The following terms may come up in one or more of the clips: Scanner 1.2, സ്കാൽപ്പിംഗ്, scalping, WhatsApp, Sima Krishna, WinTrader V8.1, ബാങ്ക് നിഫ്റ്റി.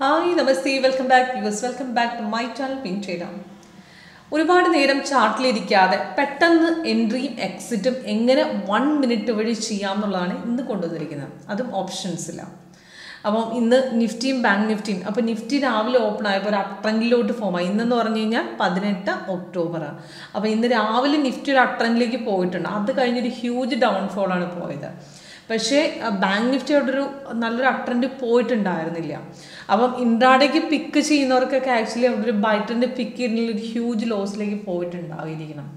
Hi namaste welcome back viewers welcome back to my channel പിൻചേര. ഒരുപാട് നേരം ചാർട്ടിലിരിക്കാതെ പെട്ടെന്ന് എൻട്രിയും എക്സിറ്റും എങ്ങനെ 1 മിനിറ്റ് വഴി ചെയ്യാമെന്നുള്ളതാണ് ഇന്ന് കൊണ്ടുവന്നിരിക്കുന്നത്. അതും ഓപ്ഷൻസില്ല. അപ്പം ഇന്ന് നിഫ്റ്റിയും ബാങ്ക് നിഫ്റ്റിയും, അപ്പോൾ നിഫ്റ്റി രാവിലെ ഓപ്പൺ ആയപ്പോൾ ഒരു അപ് ട്രെൻഡിലോട്ട് ഫോമായി. ഇന്നെന്ന് പറഞ്ഞു കഴിഞ്ഞാൽ 18 ഒക്ടോബറാണ്. അപ്പോൾ ഇന്ന് രാവിലെ നിഫ്റ്റി ഒരു അപ് ട്രെൻഡിലേക്ക് പോയിട്ടുണ്ട്. അത് കഴിഞ്ഞൊരു ഹ്യൂജ് ഡൗൺഫോളാണ് പോയത്. പക്ഷേ ബാങ്ക് നിഫ്റ്റി അവിടെ ഒരു നല്ലൊരു അപ്ട്രെൻഡ് പോയിട്ടുണ്ടായിരുന്നില്ല. അപ്പം ഇൻട്രാഡേക്ക് പിക്ക് ചെയ്യുന്നവർക്കൊക്കെ ആക്ച്വലി അവിടെ ഒരു ബൈ ട്രെൻഡ് പിക്ക് ചെയ്യുന്നതിൽ ഒരു ഹ്യൂജ് ലോസിലേക്ക് പോയിട്ടുണ്ടായിരിക്കണം.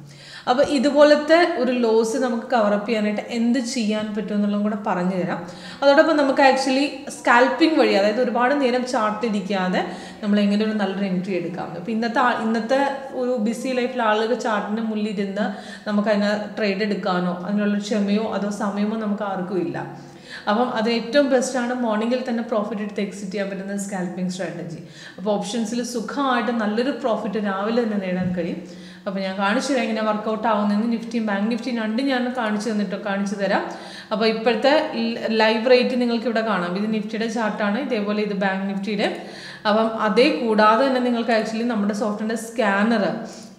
അപ്പോൾ ഇതുപോലത്തെ ഒരു ലോസ് നമുക്ക് കവറപ്പ് ചെയ്യാനായിട്ട് എന്ത് ചെയ്യാൻ പറ്റുമെന്നുള്ളതും കൂടെ പറഞ്ഞു തരാം. അതോടൊപ്പം നമുക്ക് ആക്ച്വലി സ്കാൽപ്പിംഗ് വഴി, അതായത് ഒരുപാട് നേരം ചാർട്ടിരിക്കാതെ നമ്മൾ എങ്ങനെ ഒരു നല്ലൊരു എൻട്രി എടുക്കാം. അപ്പോൾ ഇന്നത്തെ ഒരു ബിസി ലൈഫിൽ ആളുകൾ ചാർട്ടിൻ്റെ മുന്നിലിരുന്ന് നമുക്കതിനെ ട്രേഡ് എടുക്കാനോ അതിനുള്ള ക്ഷമയോ അതോ സമയമോ നമുക്ക് ആർക്കും ഇല്ല. അപ്പം അത് ഏറ്റവും ബെസ്റ്റാണ് മോർണിംഗിൽ തന്നെ പ്രോഫിറ്റ് എടുത്ത് എക്സിറ്റ് ചെയ്യാൻ പറ്റുന്ന സ്കാൽപ്പിംഗ് സ്ട്രാറ്റജി. അപ്പോൾ ഓപ്ഷൻസിൽ സുഖമായിട്ട് നല്ലൊരു പ്രോഫിറ്റ് രാവിലെ തന്നെ നേടാൻ കഴിയും. അപ്പോൾ ഞാൻ കാണിച്ചു തരാം ഇങ്ങനെ വർക്കൗട്ട് ആവുന്നതെന്ന്. നിഫ്റ്റിയും ബാങ്ക് നിഫ്റ്റിയും രണ്ടും ഞാൻ കാണിച്ചു തരാം. അപ്പോൾ ഇപ്പോഴത്തെ ലൈവ് റേറ്റ് നിങ്ങൾക്ക് ഇവിടെ കാണാം. ഇത് നിഫ്റ്റിയുടെ ചാർട്ടാണ്, ഇതേപോലെ ഇത് ബാങ്ക് നിഫ്റ്റിയുടെ. അപ്പം അതേ കൂടാതെ തന്നെ നിങ്ങൾക്ക് ആക്ച്വലി നമ്മുടെ സോഫ്റ്റ്വെയറിൻ്റെ സ്കാനർ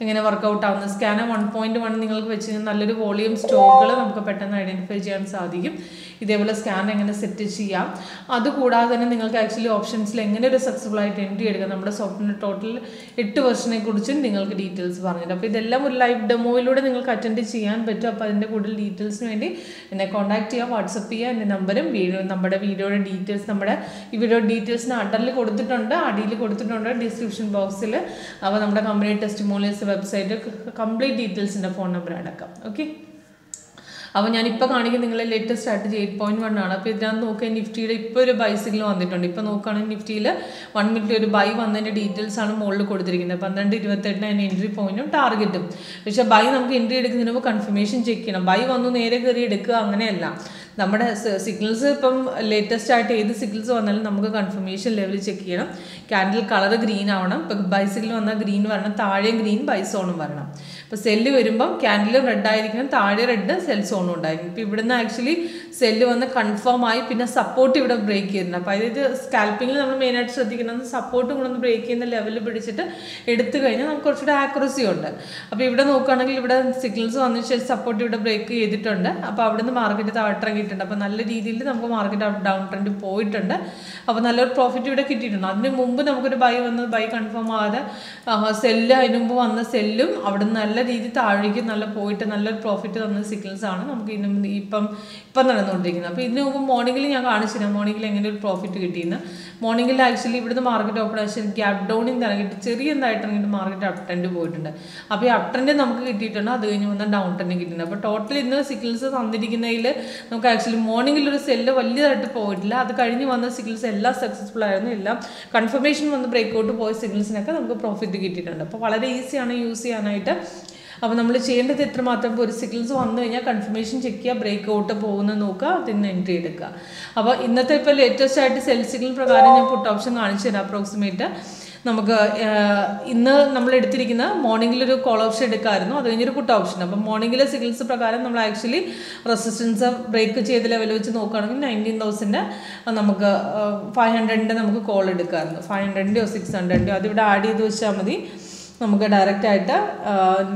ഇങ്ങനെ വർക്കൗട്ട് ആവുന്ന സ്കാനർ 1.1 നിങ്ങൾക്ക് വെച്ച് കഴിഞ്ഞാൽ നല്ലൊരു വോളിയം സ്റ്റോക്കുകൾ നമുക്ക് പെട്ടെന്ന് ഐഡൻറ്റിഫൈ ചെയ്യാൻ സാധിക്കും. ഇതേപോലെ സ്കാനർ എങ്ങനെ സെറ്റ് ചെയ്യാം, അതുകൂടാതെ തന്നെ നിങ്ങൾക്ക് ആക്ച്വലി ഓപ്ഷൻസിൽ എങ്ങനെ ഒരു സക്സസ്ഫുൾ ആയിട്ട് എൻട്രി എടുക്കാം, നമ്മുടെ സോഫ്റ്റ്വെയറിൻ്റെ ടോട്ടൽ 8 വേർഷനെ കുറിച്ചും നിങ്ങൾക്ക് ഡീറ്റെയിൽസ് പറഞ്ഞിട്ടുണ്ട്. അപ്പോൾ ഇതെല്ലാം ഒരു ലൈവ് ഡെമോയിലൂടെ നിങ്ങൾക്ക് അറ്റൻഡ് ചെയ്യാൻ പറ്റും. അപ്പോൾ അതിൻ്റെ കൂടുതൽ ഡീറ്റെയിൽസിന് വേണ്ടി എന്നെ കോൺടാക്ട് ചെയ്യുക, വാട്സപ്പ് ചെയ്യുക. എൻ്റെ നമ്പറും നമ്മുടെ വീഡിയോയുടെ ഡീറ്റെയിൽസ് നമ്മുടെ ഈ വീഡിയോ ഡീറ്റെയിൽസിന് അടിയിൽ കൊടുത്തിട്ടുണ്ട് ഡിസ്ക്രിപ്ഷൻ ബോക്സിൽ. അപ്പോൾ നമ്മുടെ കമ്പനി ടെസ്റ്റിമോണിയൽസ് വെബ്സൈറ്റ് കംപ്ലീറ്റ് ഡീറ്റെയിൽസിൻ്റെ ഫോൺ നമ്പർ അടക്കം. ഓക്കെ, അപ്പോൾ ഞാനിപ്പോൾ കാണിക്കുന്നത് നിങ്ങളെ ലേറ്റസ്റ്റ് സ്ട്രാറ്റജി 8.1 ആണ്. അപ്പോൾ ഇതിനകത്ത് നോക്കുക നിഫ്റ്റിയുടെ ഇപ്പോൾ ഒരു ബൈസിക്കിൾ വന്നിട്ടുണ്ട്. ഇപ്പോൾ നോക്കുകയാണെങ്കിൽ നിഫ്റ്റിയിൽ 1 മിനിറ്റിൽ ഒരു ബൈ വന്നതിൻ്റെ ഡീറ്റെയിൽസ് ആണ് മുകളിൽ കൊടുത്തിരിക്കുന്നത്. 12:28 അതിന് എൻട്രി പോയിന്റും ടാർഗറ്റും. പക്ഷേ ബൈ നമുക്ക് എൻട്രി എടുക്കുന്നതിന് മുമ്പ് കൺഫർമേഷൻ ചെക്ക് ചെയ്യണം. ബൈ വന്നു നേരെ കയറി എടുക്കുക അങ്ങനെയല്ല. നമ്മുടെ സിഗ്നൽസ് ഇപ്പം ലേറ്റസ്റ്റ് ആയിട്ട് ഏത് സിഗ്നൽസ് വന്നാലും നമുക്ക് കൺഫർമേഷൻ ലെവൽ ചെക്ക് ചെയ്യണം. ക്യാൻഡിൽ കളർ ഗ്രീൻ ആവണം. ഇപ്പം ബൈസിക്കിൾ വന്നാൽ ഗ്രീൻ വരണം, താഴെയും ഗ്രീൻ ബൈ സോണും വരണം. ഇപ്പോൾ സെല്ല് വരുമ്പം ക്യാൻഡിലും റെഡ് ആയിരിക്കണം, താഴെ റെഡ് സെൽ സോണും ഉണ്ടായിരിക്കും. ഇപ്പോൾ ഇവിടുന്ന് ആക്ച്വലി സെല്ല് വന്ന് കൺഫേം ആയി, പിന്നെ സപ്പോർട്ട് ഇവിടെ ബ്രേക്ക് ചെയ്യുന്നുണ്ട്. അപ്പോൾ അതായത് സ്കാൽപ്പിങ്ങിൽ നമ്മൾ മെയിനായിട്ട് ശ്രദ്ധിക്കുന്നത് സപ്പോർട്ടും കൂടെ ഒന്ന് ബ്രേക്ക് ചെയ്യുന്ന ലെവൽ പിടിച്ചിട്ട് എടുത്തു കഴിഞ്ഞാൽ നമുക്ക് കുറച്ചുകൂടെ ആക്യുറസി ഉണ്ട്. അപ്പോൾ ഇവിടെ നോക്കുകയാണെങ്കിൽ ഇവിടെ സിഗ്നൽസ് വന്നതിന് ശേഷം സപ്പോർട്ട് ഇവിടെ ബ്രേക്ക് ചെയ്തിട്ടുണ്ട്. അപ്പോൾ അവിടുന്ന് മാർക്കറ്റ് താഴ്ത്തിറങ്ങി. അപ്പോൾ നല്ല രീതിയിൽ നമുക്ക് മാർക്കറ്റ് ഡൗൺ ട്രെൻഡ് പോയിട്ടുണ്ട്. അപ്പോൾ നല്ലൊരു പ്രോഫിറ്റ് ഇവിടെ കിട്ടിയിട്ടുണ്ട്. അതിന് മുമ്പ് നമുക്കൊരു ബൈ വന്ന് ബൈ കൺഫേം ആവാതെ സെല്ല്, അതിന് മുമ്പ് വന്ന സെല്ലും അവിടെ നല്ല രീതിയിൽ താഴേക്ക് നല്ല പോയിട്ട് നല്ലൊരു പ്രോഫിറ്റ് തന്ന സിഗ്നൽസ് ആണ് നമുക്ക് ഇപ്പം നടന്നുകൊണ്ടിരിക്കുന്നത്. അപ്പോൾ ഇതിന് മുമ്പ് മോർണിംഗിൽ ഞാൻ കാണിച്ചിരുന്നു മോർണിംഗിൽ എങ്ങനെ ഒരു പ്രോഫിറ്റ് കിട്ടിയെന്ന്. മോർണിംഗിൽ ആക്ച്വലി ഇവിടുന്ന് മാർക്കറ്റ് ഓപ്പൺ ആയി ഗ്യാപ് ഡൗണിൽ ഇറങ്ങിയിട്ട് ചെറിയതായിട്ട് ഇറങ്ങിയിട്ട് മാർക്കറ്റ് അപ് ട്രെൻഡ് പോയിട്ടുണ്ട്. അപ്പോൾ ഈ അപ് ട്രെൻഡ് നമുക്ക് കിട്ടിയിട്ടുണ്ട്, അത് കഴിഞ്ഞ് വന്ന ഡൗൺ ട്രെൻഡ് കിട്ടിയിട്ടുണ്ട്. അപ്പോൾ ടോട്ടൽ ഇന്ന് സിഗ്നൽസ് തന്നിരിക്കുന്നതിൽ നമുക്ക് ആക്ച്വലി മോർണിംഗിൽ ഒരു സെല്ല് വലിയതായിട്ട് പോയിട്ടില്ല. അത് കഴിഞ്ഞ് വന്ന സിഗ്നൽസ് എല്ലാം സക്സസ്ഫുൾ ആയിരുന്നു. എല്ലാം കൺഫർമേഷൻ വന്ന് ബ്രേക്കൗട്ട് പോയ സിഗ്നൽസിനൊക്കെ നമുക്ക് പ്രോഫിറ്റ് കിട്ടിയിട്ടുണ്ട്. അപ്പോൾ വളരെ ഈസിയാണ് യൂസ് ചെയ്യാനായിട്ട്. അപ്പോൾ നമ്മൾ ചെയ്യേണ്ടത് എത്രമാത്രം, ഇപ്പോൾ ഒരു സിഗ്നൽസ് വന്നു കഴിഞ്ഞാൽ കൺഫർമേഷൻ ചെക്ക് ചെയ്യുക, ബ്രേക്കൗട്ട് പോകുന്നത് നോക്കുക, അതിന് എൻട്രി എടുക്കുക. അപ്പോൾ ഇന്നത്തെ ഇപ്പോൾ ലേറ്റസ്റ്റ് ആയിട്ട് സെൽ സിഗ്നൽ പ്രകാരം ഞാൻ പുട്ട് ഓപ്ഷൻ കാണിച്ചു തരാം. അപ്രോക്സിമേറ്റ് നമുക്ക് ഇന്ന് നമ്മൾ എടുത്തിരിക്കുന്ന മോർണിംഗിലൊരു കോൾ ഓപ്ഷൻ എടുക്കാമായിരുന്നു, അത് കഴിഞ്ഞൊരു പുട്ട് ഓപ്ഷൻ. അപ്പം മോർണിംഗിലെ സിഗ്നൽസ് പ്രകാരം നമ്മൾ ആക്ച്വലി റെസിസ്റ്റൻസ് ബ്രേക്ക് ചെയ്ത ലെവൽ വെച്ച് നോക്കുകയാണെങ്കിൽ 19,000 നമുക്ക് 500 നമുക്ക് കോൾ എടുക്കാമായിരുന്നു. 500 600 അതിവിടെ ആഡ് ചെയ്ത് വെച്ചാൽ മതി. നമുക്ക് ഡയറക്റ്റായിട്ട്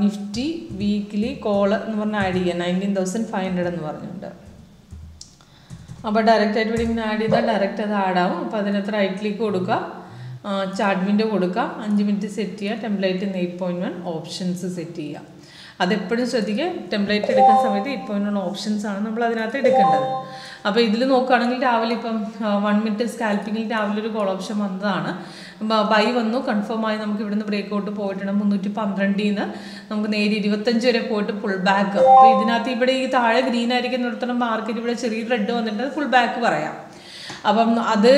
നിഫ്റ്റി വീക്കിലി കോള് എന്ന് പറഞ്ഞാൽ ആഡ് ചെയ്യാം. 19,500 എന്ന് പറഞ്ഞുകൊണ്ട് അപ്പോൾ ഡയറക്റ്റായിട്ട് ഇവിടെ ഇങ്ങനെ ആഡ് ചെയ്താൽ ഡയറക്റ്റ് അത് ആഡാവും. അപ്പോൾ അതിനകത്ത് റൈറ്റ് ക്ലിക്ക് കൊടുക്കുക, ചാർട്ട് വിൻഡോ കൊടുക്കുക, 5 മിനിറ്റ് സെറ്റ് ചെയ്യുക, ടെംപ്ലേറ്റ് 8.1 ഓപ്ഷൻസ് സെറ്റ് ചെയ്യുക. അതെപ്പോഴും ശ്രദ്ധിക്കുക, ടെംപ്ലേറ്റ് എടുക്കുന്ന സമയത്ത് 8.1 ഓപ്ഷൻസാണ് നമ്മൾ അതിനകത്ത് എടുക്കേണ്ടത്. അപ്പോൾ ഇതിൽ നോക്കുകയാണെങ്കിൽ രാവിലെ ഇപ്പം 1 മിനിറ്റ് സ്കാൽപ്പിങ്ങിൽ രാവിലെ ഒരു കോൾ ഓപ്ഷൻ വന്നതാണ്. ബൈ വന്നു കൺഫേമായി നമുക്ക് ഇവിടുന്ന് ബ്രേക്കൗട്ട് പോയിട്ടുണ്ട്. 312 നിന്ന് നമുക്ക് നേരെ 25 വരെ പോയിട്ട് ഫുൾ ബാക്ക്. അപ്പോൾ ഇതിനകത്ത് ഇവിടെ ഈ താഴെ ഗ്രീൻ ആയിരിക്കും നിർത്തണം. മാർക്കറ്റ് ഇവിടെ ചെറിയ റെഡ് വന്നിട്ട് ഫുൾ ബാക്ക് പറയാം. അപ്പം അത്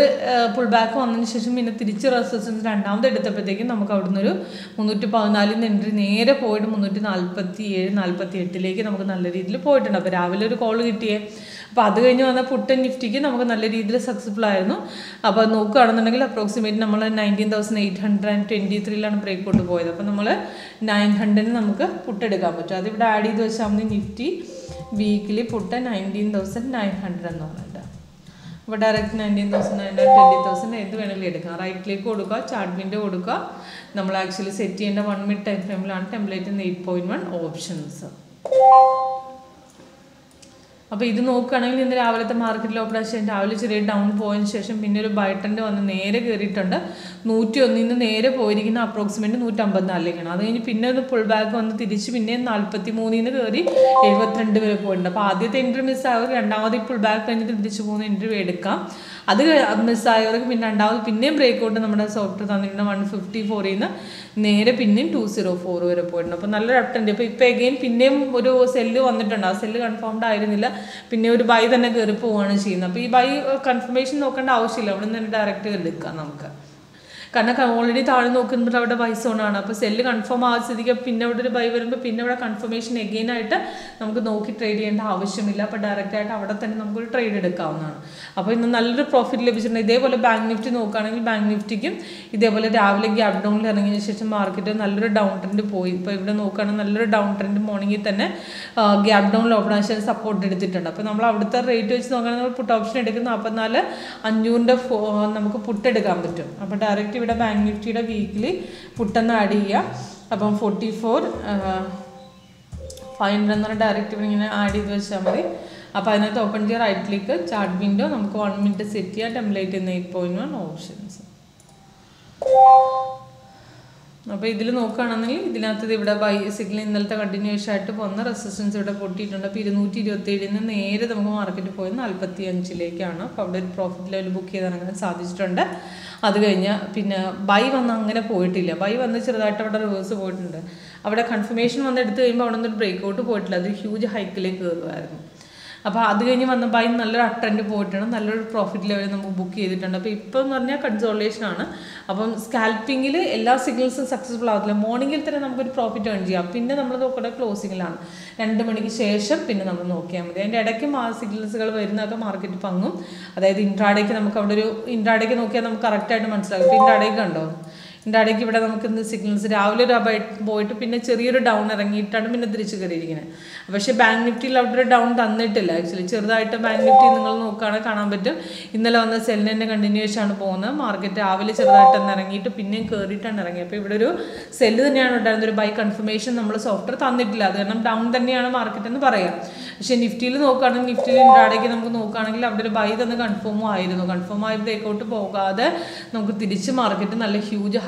ഫുൾ ബാക്ക് വന്നതിന് ശേഷം പിന്നെ തിരിച്ച് റെസിസ്റ്റൻസ് രണ്ടാമത് എടുത്തപ്പോഴത്തേക്കും നമുക്ക് അവിടെ നിന്നൊരു 314 എൻട്രി നേരെ പോയിട്ട് 347-48 നമുക്ക് നല്ല രീതിയിൽ പോയിട്ടുണ്ട്. അപ്പോൾ രാവിലെ ഒരു കോൾ കിട്ടിയേ. അപ്പോൾ അത് കഴിഞ്ഞ് വന്ന പുട്ടൻ നിഫ്റ്റിക്ക് നമുക്ക് നല്ല രീതിയിൽ സക്സസ്ഫുൾ ആയിരുന്നു. അപ്പോൾ നോക്കുകയാണെന്നുണ്ടെങ്കിൽ അപ്രോക്സിമേറ്റ് നമ്മൾ 19,823 ബ്രേക്കൗട്ട് പോയത്. അപ്പോൾ നമ്മൾ 900 നമുക്ക് പുട്ടെടുക്കാൻ പറ്റും. അതിവിടെ ആഡ് ചെയ്ത് വെച്ചാൽ മതി. നിഫ്റ്റി വീക്കിലി പുട്ട് 19,900 എന്ന് പറഞ്ഞിട്ട് But direct 19,000 and 20,000 right click chart window we actually set 1 minute time frame template in 8.1 options. Now, if you look at the market, the rate down point session, the buy trend on the return, the approximately 154. That is, the pullback on the 43. That's why we have to break out the software 154 and 204. We have to sell the confirmed iron. We have to buy the confirmation. We have to direct it. Because already buy so sell confirm buy confirmation again at trade and direct trade profit bank nifty bank nifty gap down market downtrend downtrend morning gap down support rate put option put bank nifty weekly put an idea 44,500 directive in an ID open the right click chart window 1 minute set template in 8.1 options. Now, if you look at this, you can continue the resistance. If you look at this, you can profit level book. If you have a buy, you can book a profit level. Now, we have consolidation. Scalping is successful. Morning, we have profit. Then, closing. Huge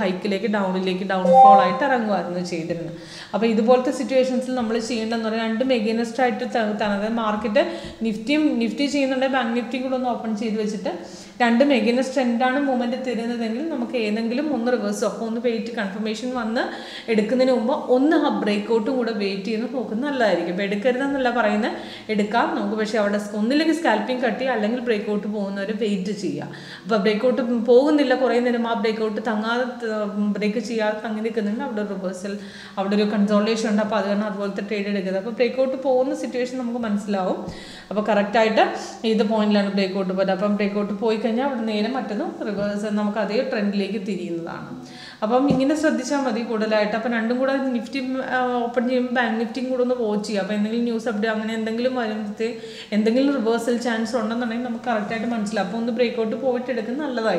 hike downfall आयता रंगवारने चाहिए देना. अब इधर situations market nifty bank nifty open tandem against trend down moment at the end of the angle, on the reverse of on the weight confirmation one the Edakanuma on the breakout would have weighty in the Pokana Larry. Bedaker than the Laparina, Edaka, Nogavashavas, only scalping cutty, Alangal breakout to bone or a weight to Chia. But breakout to Pog and the Lacorin and a breakout to Tanga, break a Chia, Tanganikan, after reversal, after consolidation, up other not worth the traded together. But breakout to Pog the situation of Manslav, a correct item, either point land breakout, but up and breakout to Poik. Reverse and Namaka trend lake Tirinlana. Above Mingus of the Shamadi Kodalite up and undergood nifty open bank nifting good on the watch up and the news of Daman and the Glimmer and the Gil reversal chance on the name of character months lap on the breakout to poet and Allah.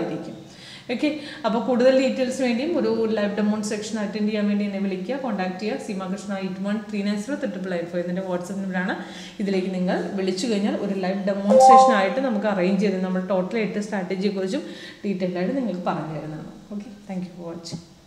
Okay, about Koda details made live demonstration at India made in Evilikia, contact here, Sima Krishna 8139 395 in the WhatsApp Nirana, either like Ningal, Village Gunner, or a live demonstration item, Namaka range in the number total strategy, detailed. Okay, thank you for watching.